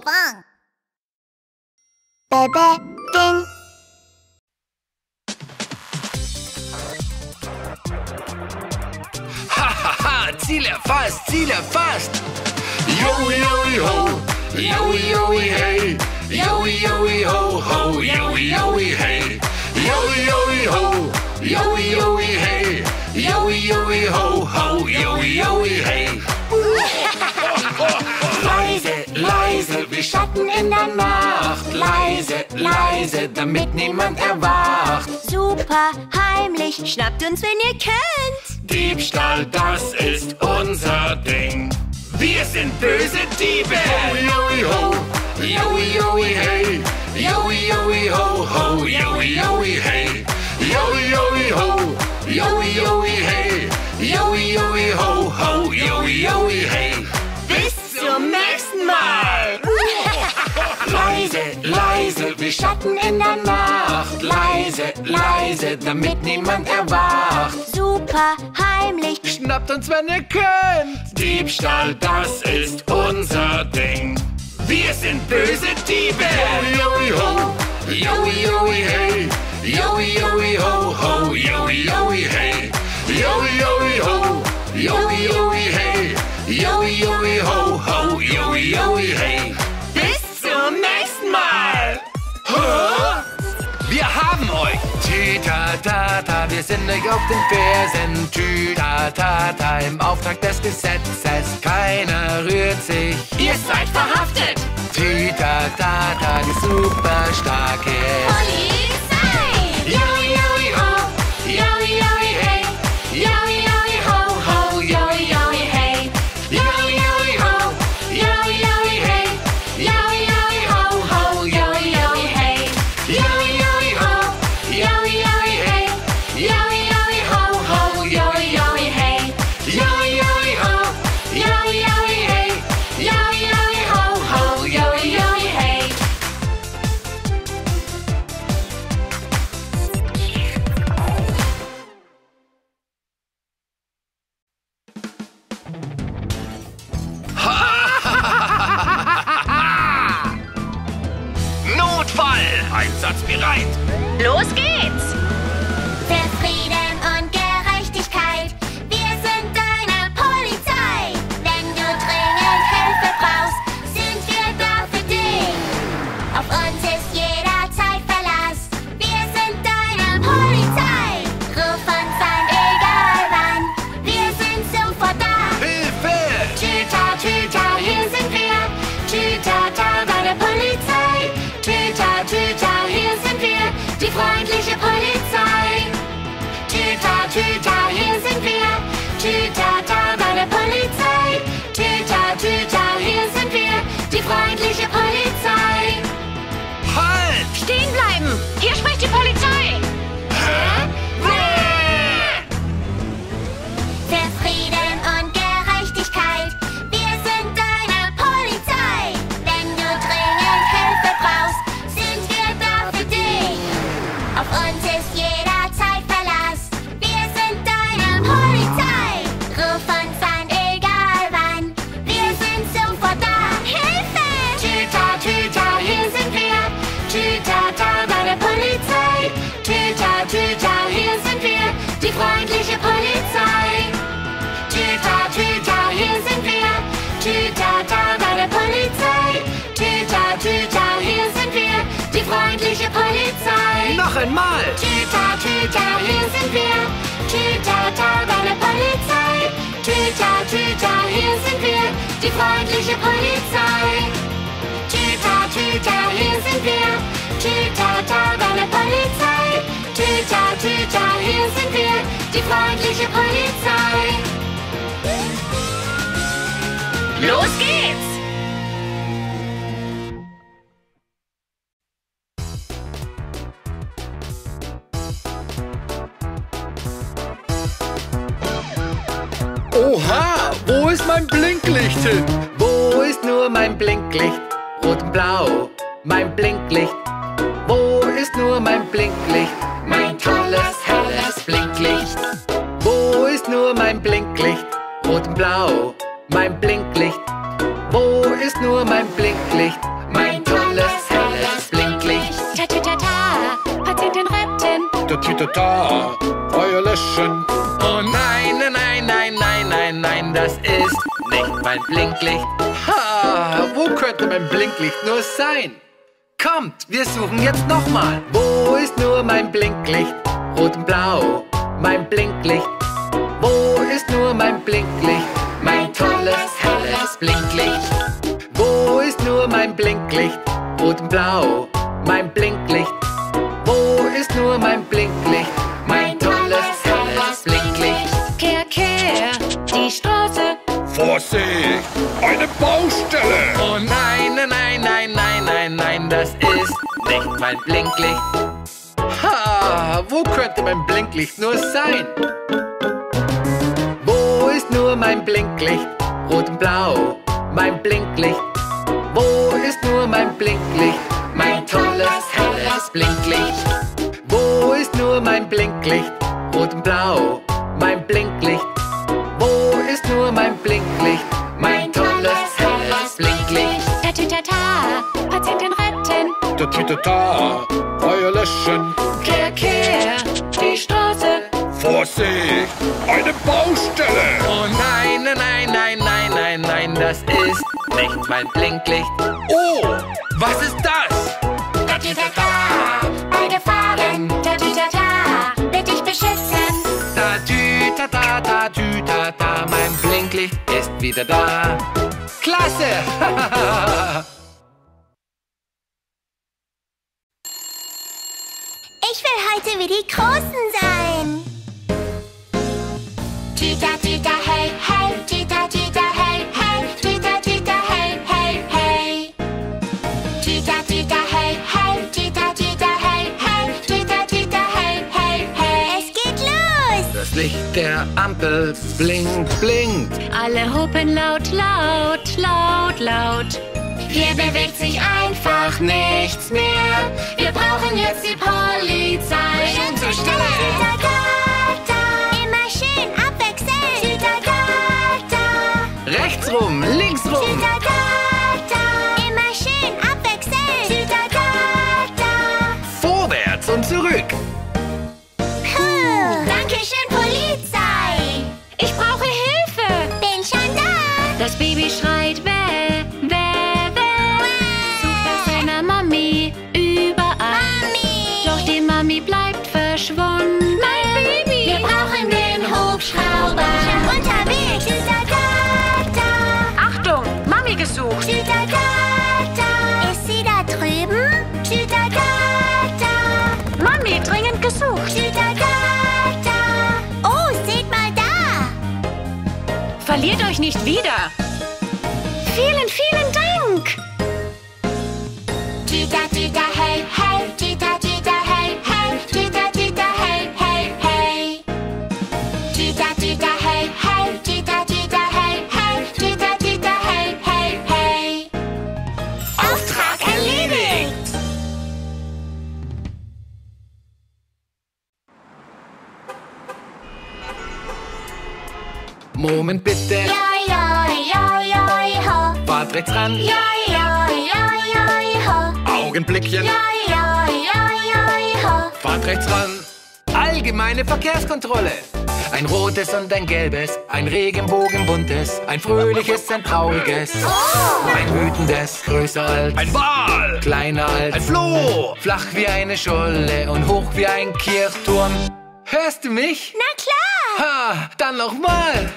Pinkfong. Bebe, Ping. Hahaha, Ziel erfasst, Ziel erfasst. Yo, yo, ho, yo, yo, hey. Yo, yo, ho, ho, yo, yo, hey. Yo, yo, ho, yo, yo, hey. Yo, yo, ho, ho, yo, yo, hey. Leise, leise, wie Schatten in der Nacht. Leise, leise, damit niemand erwacht. Super heimlich, schnappt uns, wenn ihr könnt. Diebstahl, das ist unser Ding. Wir sind böse Diebe. Yo, yo, ho, yo, yo, hey. Yo, yo, ho, ho, yo, yo, hey. Yo, yo, ho, yo, yo, hey. Yo, yo, ho, ho, yo, yo, hey. Zum nächsten Mal! Leise, leise, wie Schatten in der Nacht. Leise, leise, damit niemand erwacht. Super heimlich, schnappt uns, wenn ihr könnt. Diebstahl, das ist unser Ding. Wir sind böse Diebe. Yo, yo, ho, yo, yo, hey. Yo, yo, ho, ho, yo, yo, hey. Yo, yo, ho, yo, yo, hey. Yo, yo, ho, ho, yo, yo, hey. Bis zum nächsten Mal. Huh? Wir haben euch. Tü-ta-ta-ta, wir sind euch auf den Fersen. Tü-ta-ta-ta, im Auftrag des Gesetzes. Keiner rührt sich. Ihr seid verhaftet. Tü-ta-ta-ta, die super starke Polizei. Yo, yo, ho, yo, yo, hey. Yo, einmal! Tüta, tüta, hier sind wir! Tüta, da, bei der Polizei! Tüta, tüta, hier sind wir! Die freundliche Polizei! Tüta, tüta, hier sind wir! Tüta, da, bei der Polizei! Tüta, tüta, hier sind wir! Die freundliche Polizei! Los geht's! Oha, wo ist mein Blinklicht hin? Wo ist nur mein Blinklicht? Rot und blau, mein Blinklicht. Wo ist nur mein Blinklicht? Mein tolles, helles Blinklicht. Wo ist nur mein Blinklicht? Rot und blau, mein Blinklicht. Wo ist ist nur mein Blinklicht, mein tolles, helles Blinklicht. Ta-ta-ta-ta, Patienten retten. Ta-ta-ta-ta, Feuer löschen. Oh nein, nein, nein, nein, nein, nein, das ist nicht mein Blinklicht. Ha, wo könnte mein Blinklicht nur sein? Kommt, wir suchen jetzt nochmal. Wo ist nur mein Blinklicht? Rot und blau, mein Blinklicht. Wo ist nur mein Blinklicht? Mein tolles, helles Blinklicht. Wo ist nur mein Blinklicht? Rot und blau, mein Blinklicht. Wo ist nur mein Blinklicht? Mein tolles, helles Blinklicht. Verkehr, die Straße. Vorsicht, eine Baustelle. Oh nein, nein, nein, nein, nein, nein, das ist nicht mein Blinklicht. Ha, wo könnte mein Blinklicht nur sein? Wo ist nur mein Blinklicht? Rot und blau, mein Blinklicht. Wo ist nur mein Blinklicht? Mein tolles, helles Blinklicht. Wo ist nur mein Blinklicht? Rot und blau, mein Blinklicht. Wo ist nur mein Blinklicht? Mein tolles, helles Blinklicht. Ta-ta-ta-ta, Patienten retten. Ta-ta-ta-ta, Feuer löschen. Verkehr, die Straße. Vorsicht, eine Baustelle. Oh nein, nein, nein, nein, nein, nein, das ist nicht mein Blinklicht. Oh, was ist das? Ta-ta-ta-ta, bei Gefahren. Ta-ta-ta-ta, wird dich beschissen. Ta-ta-ta-ta, ta-ta-ta, mein Blinklicht ist wieder da. Klasse! Ich will heute wie die Großen sein. Tüter, Tüter, hey, hey, Tüter, Tüter, hey, hey, Tüter, Tüter, hey, hey, hey. Tüter, Tüter, hey, hey, Tüter, Tüter, hey, hey, Tüter, Tüter, hey, hey, hey. Es geht los! Das Licht der Ampel blinkt, blinkt. Alle hupen laut, laut, laut, laut. Hier bewegt sich einfach nichts mehr. Wir brauchen jetzt die Polizei. Schön zur Stelle. Tüter-Tüter. Immer schön abwechselnd. Tüter-Tüter. Rechts rum, links rum. Tüter-Tüter. Immer schön abwechselnd. Tüter-Tüter. Vorwärts und zurück. Cool. Dankeschön, Polizei. Ich brauche Hilfe. Bin schon da. Das Baby schreit weg. Verschwunden. Mein Baby. Wir brauchen den Hubschrauber. Schon unterwegs. Tüter-Tüter. Achtung, Mami gesucht. Tüter-Tüter. Ist sie da drüben? Tüter-Tüter. Mami dringend gesucht. Tüter-Tüter. Oh, seht mal da. Verliert euch nicht wieder. Vielen, vielen Dank. Tüter-Tüter, hey, hey, Tüter-Tüter, hey, hey, Tüter-Tüter, hey, hey, hey. Tüter-Tüter, hey, hey, Tüter-Tüter, hey, hey, Tüter-Tüter, hey, hey, hey. Auftrag erledigt! Moment bitte. Joi, joi, joi, joi, ho. Fahrt rechts ran. Joi, joi, joi, joi, ho. Augenblickchen. Joi, joi, joi, joi, ho. Fahrt rechts ran. Allgemeine Verkehrskontrolle. Ein rotes und ein gelbes, ein regenbogenbuntes, ein fröhliches, ein trauriges, oh, ein wütendes, größer als, ein Wal, kleiner als, ein Floh, flach wie eine Scholle und hoch wie ein Kirchturm. Hörst du mich? Na klar! Ha, dann nochmal!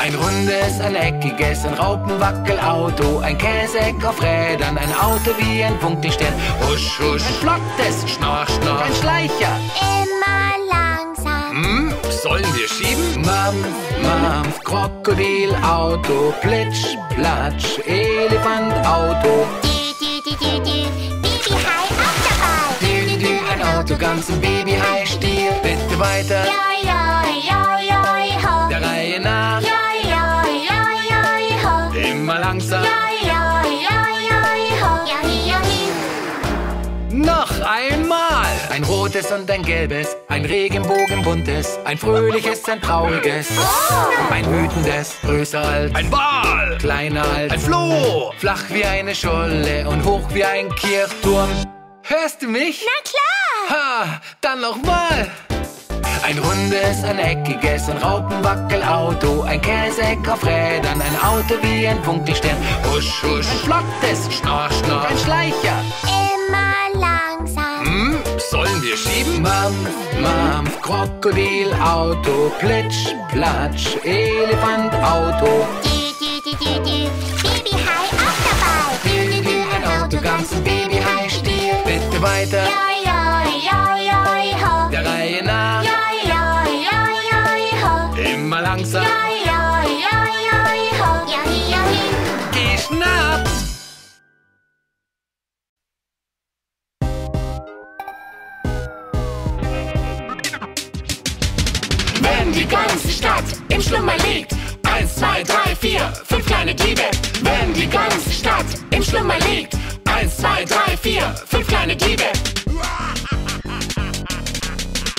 Ein rundes, ein eckiges, ein Raupenwackelauto, ein Käseck auf Rädern, ein Auto wie ein Punktestern. Husch, husch, ein flottes Schnorch, Schnorch, ein Schleicher. Immer langsam. Hm, sollen wir schieben? Mampf, Mampf, Krokodilauto, Plitsch, Platsch, Elefantauto. Dü, dü, dü, dü, dü, Babyhai auch dabei. Dü, dü, dü, ein Auto ganz im Babyhai-Stil. Bitte weiter. Joi, joi, joi, joi, ho. Der Reihe nach. Immer langsam. Joi, joi, joi, joi, ho. Johi, johi. Noch einmal. Ein roter rotes und ein gelbes, ein regenbogenbuntes, ein fröhliches, ein trauriges, ein wütendes, größer als ein Wal, kleiner als ein Floh, flach wie eine Scholle und hoch wie ein Kirchturm. Hörst du mich? Na klar! Ha, dann nochmal! Ein rundes, ein eckiges, ein Raupenwackelauto, ein Käseheck auf Rädern, ein Auto wie ein Funkelstern. Husch, husch, ein flottes, Schnarr, Schnarr, ein Schleicher. Immer langsam. Hm, sollen wir schieben? Mampf, Mampf, Krokodilauto, Plitsch, Platsch, Elefantauto. Die, Babyhai auch dabei. Die, ein Auto, ganz ein Babyhai-Stil. Bitte weiter. Joi, joi, joi, joi, ho. Der Reihe nach. Joi, joi, joi, joi, ho. Immer langsam. Joi, joi, joi, joi, ho. Joi, joi. Geschnappt. Wenn die ganze Stadt im Schlummer liegt, 1, 2, 3, 4, 5 kleine Diebe. Wenn die ganze Stadt im Schlummer liegt, 1, 2, 3, 4, 5 kleine Diebe.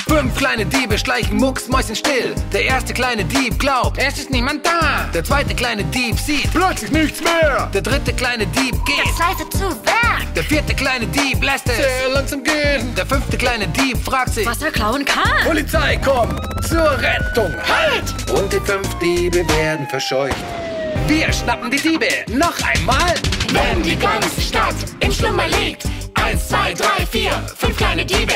5 kleine Diebe schleichen mucksmäuschen still. Der erste kleine Dieb glaubt, es ist niemand da. Der zweite kleine Dieb sieht plötzlich nichts mehr. Der dritte kleine Dieb geht das leise zu Werk. Der vierte kleine Dieb lässt es sehr langsam gehen. Der fünfte kleine Dieb fragt sich, was er klauen kann. Polizei kommt zur Rettung, halt! Und die 5 Diebe werden verscheucht. Wir schnappen die Diebe noch einmal. Wenn die ganze Stadt im Schlummer liegt, 1, 2, 3, 4, 5 kleine Diebe.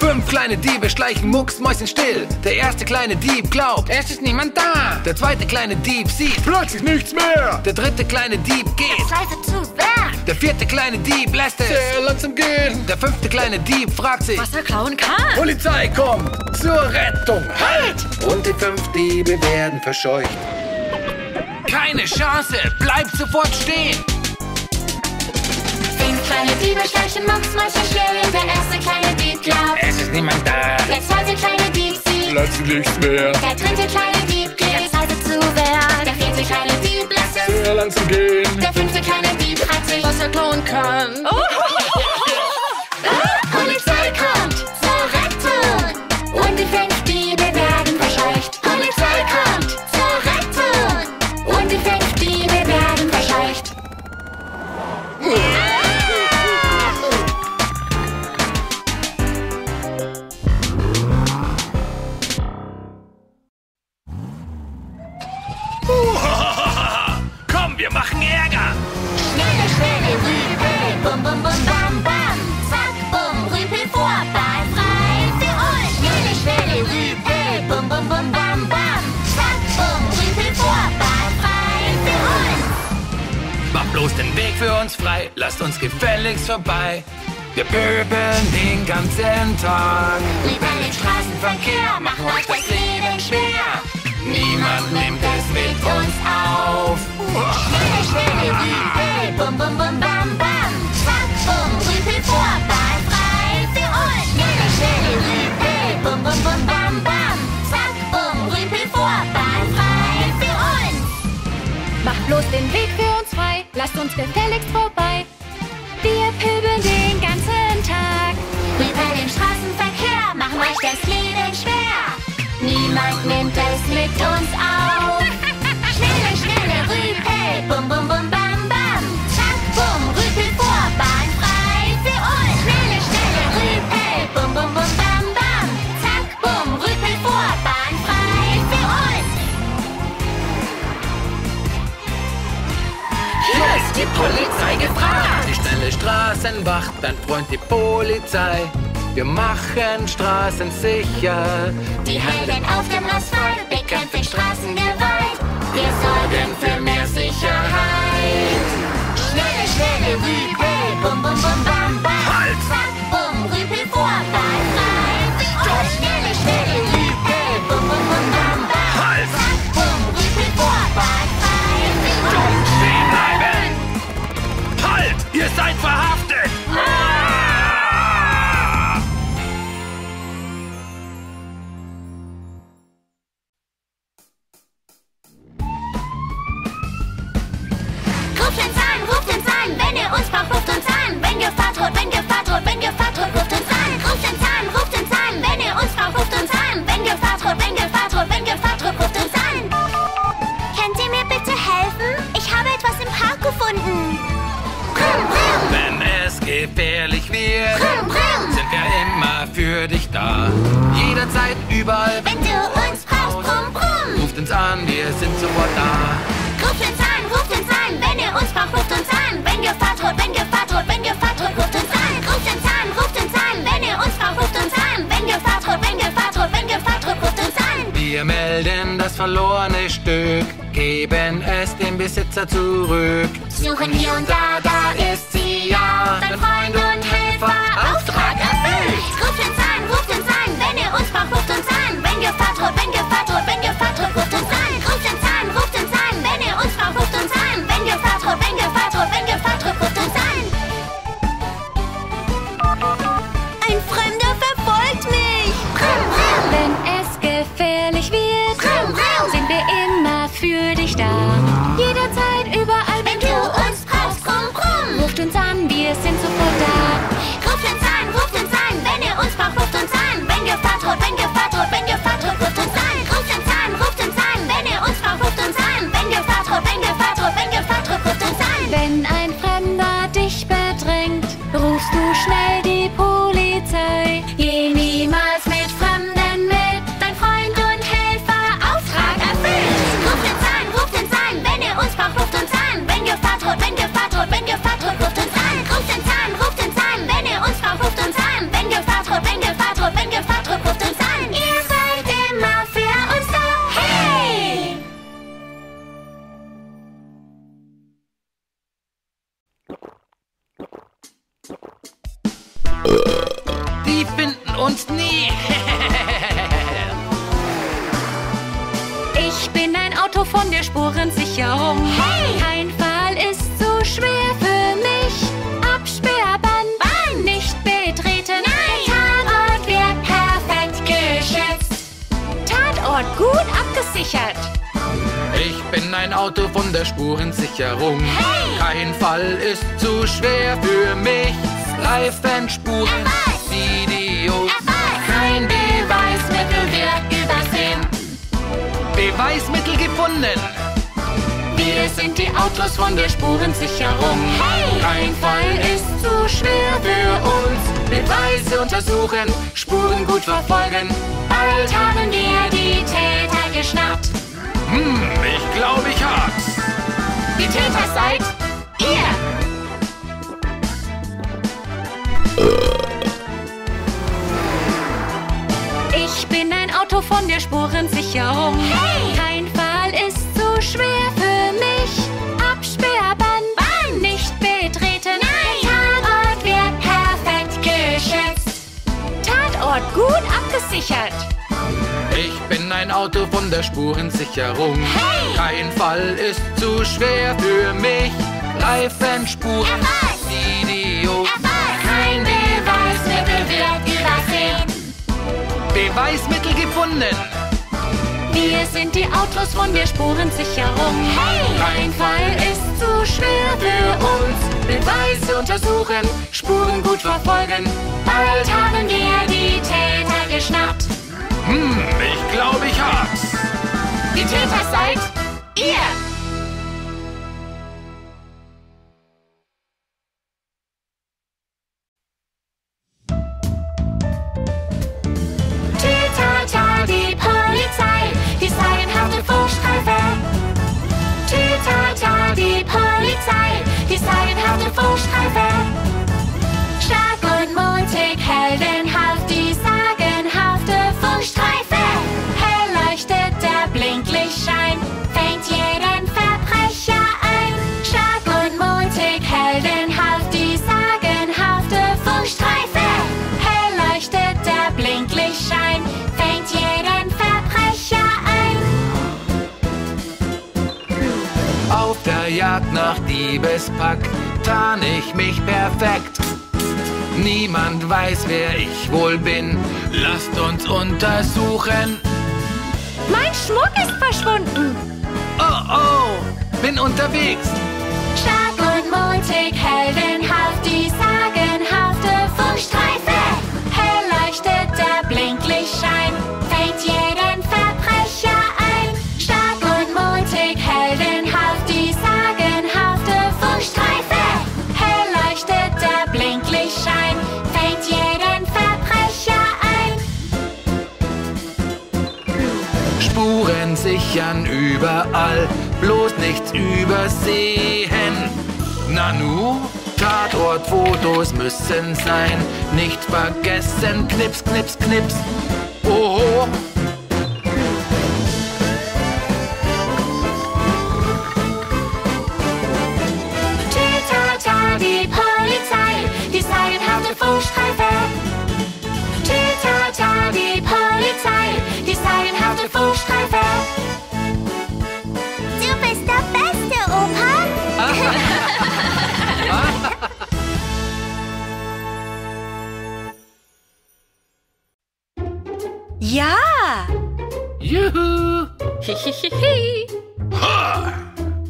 5 kleine Diebe schleichen mucksmäuschenstill. Der erste kleine Dieb glaubt, es ist niemand da. Der zweite kleine Dieb sieht plötzlich nichts mehr. Der dritte kleine Dieb geht das leise zu Werk. Der vierte kleine Dieb lässt es sehr langsam gehen. Der fünfte kleine Dieb fragt sich, was er klauen kann. Polizei kommt zur Rettung, halt! Und die 5 Diebe werden verscheucht. Keine Chance, bleibt sofort stehen. 5 kleine Diebe schleichen mucksmäuschenstill. Der erste kleine Dieb glaubt, es ist niemand da. Der zweite kleine Dieb sieht plötzlich nichts mehr. Der dritte kleine Dieb geht leise zu Werk. Der vierte kleine Dieb lässt es sehr langsam gehen. Der fünfte kleine Dieb hat sich, was er klauen kann. Polizei kommt zur Rettung. Und die 5 Diebe werden verscheucht. Polizei kommt zur Rettung. Und die 5 Diebe werden verscheucht. Komm, wir machen Ärger! Schnelle, schnelle Rüpel, bum, bum, bum, bam, bam. Zack, bum, Rüpel vor, Ball frei für uns. Schnelle, schnelle Rüpel, bum, bum, bum, bam, bam. Zack, bum, Rüpel vor, Ball frei für uns. Mach bloß den Weg für uns frei, lasst uns gefälligst vorbei. Wir pöbeln den ganzen Tag. Rüpeln den Straßenverkehr, machen euch das Leben schwer. Niemand nimmt es mit uns auf. Schnelle, schnelle Rüpel, bum, bum, bum, bam, bam. Zack, bum, Rüpel vor, Ball frei für uns. Schnelle, schnelle Rüpel, bum, bum, bum, bam, bam. Zack, bum, Rüpel vor, Ball frei für uns. Mach bloß den Weg für uns frei, lasst uns gefälligst vorbei. Wir pöbeln den ganzen Tag. Rüpel im Straßenverkehr, machen euch das Leben schwer. Niemand nimmt es mit uns auf. Schnelle, schnelle Rüpel, bum, bum, bum, bam, bam. Zack, bum, Rüpel vor, Bahn frei für uns. Schnelle, schnelle Rüpel, bum, bum, bum, bam, bam. Zack, bum, Rüpel vor, Bahn frei für uns. Hier ist die Polizei gefragt. Die schnelle Straßenwacht, dein Freund die Polizei. Wir machen Straßen sicher. Die Helden auf dem Asphalt bekämpfen Straßengewalt. Wir sorgen für mehr Sicherheit. Schnelle, schnelle Rüpel, bum, bum, bum, bam, bam. Halt! Zack, bum, Rüpel vor, Ball frei für uns. Schnelle, schnelle Rüpel, bum, bum, bum, bam, bam. Halt! Zack, bum, Rüpel vor, Ball frei für uns. Don't stehen bleiben! Halt! Ihr seid verhaftet! Ruft uns an, wenn ihr für uns kommt, ruft uns an. Wenn Gefahr droht, wenn Gefahr droht, wenn Gefahr droht, ruft uns an. Ruft uns an, wenn ihr uns braucht, ruft uns an. Wenn Gefahr droht, wenn Gefahr droht, wenn Gefahr droht, ruft uns an. Könnt ihr mir bitte helfen? Ich habe etwas im Park gefunden. Wenn es gefährlich wird, sind wir immer für dich da. Jederzeit, überall. Wenn du uns brauchst, brumm, brumm. Ruft uns an, wir sind sofort da. Ruft uns an, wenn ihr uns braucht, ruft uns an. Wenn Gefahr droht, wenn Gefahr droht, wenn Gefahr droht, ruft uns an. Ruft uns an, wenn ihr uns braucht, ruft uns an. Wenn Gefahr droht, wenn Gefahr droht, wenn Gefahr droht, ruft uns an. Wir melden das verlorene Stück, geben es dem Besitzer zurück. Suchen hier und da, da ist sie ja. Dein Freund und Helfer, Auftrag erfüllt. Ruft uns an, wenn ihr uns braucht, ruft uns an. Wenn Gefahr droht, wenn Gefahr droht, wenn Gefahr droht, ruft uns an. Bin unterwegs. Stark und mutig, hell. überall, bloß nichts übersehen. Nanu, Tatortfotos müssen sein, nicht vergessen, knips, knips, knips. Oho. Tütata, die Polizei, die sagenhafte Funkstreife. Tütata, die Polizei, die sagenhafte Funkstreife. Du bist der Beste, Opa. Ja! Juhu! Hihihihi! Ha!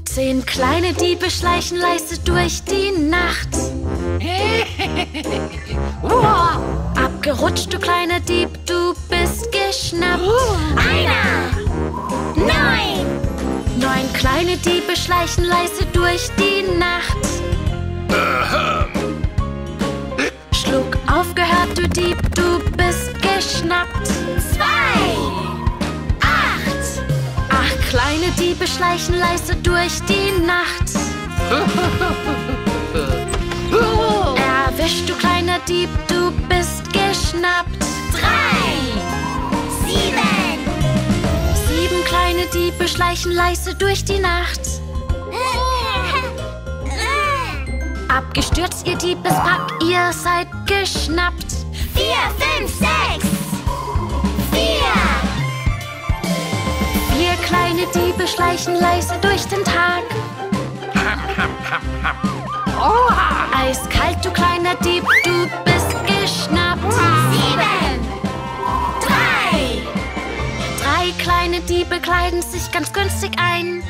10 kleine Diebe schleichen leise durch die Nacht. Wow. Abgerutscht, du kleiner Dieb, du bist geschnappt. 1, 9! 9 kleine Diebe schleichen leise durch die Nacht. Schluck aufgehört, du Dieb, du bist geschnappt. 2, 8! 8 kleine Diebe schleichen leise durch die Nacht. Erwischt, du kleiner Dieb, du bist geschnappt. 3, 7! 7 kleine Diebe schleichen leise durch die Nacht. Abgestürzt, ihr Diebespack, ihr seid geschnappt. 4, 5, 6! 4! 4 kleine Diebe schleichen leise durch den Tag. Eiskalt, du kleiner Dieb, du bist geschnappt. 7, 3! 3 kleine Diebe kleiden sich ganz günstig ein.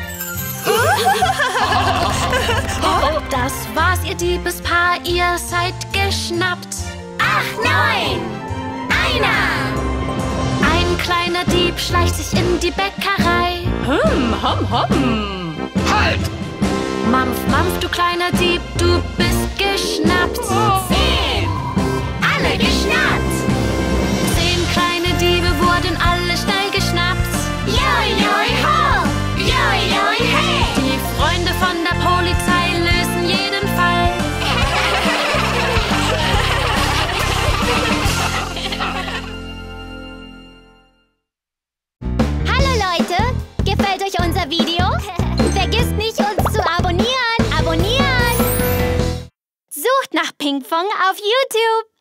Das war's, ihr Diebespaar, ihr seid geschnappt. 8, 9! 1! 1 kleiner Dieb schleicht sich in die Bäckerei. Hom, hom! Halt! Mampf, mampf, du kleiner Dieb, du bist geschnappt. 10! Alle geschnappt! 10 kleine Diebe wurden alle schnell geschnappt. Joi, joi, ho! Joi, joi, hey! Die Freunde von der Polizei lösen jeden Fall. Hallo Leute, gefällt euch unser Video? Vergisst nicht, uns zu abonnieren. Abonnieren! Sucht nach Pinkfong auf YouTube.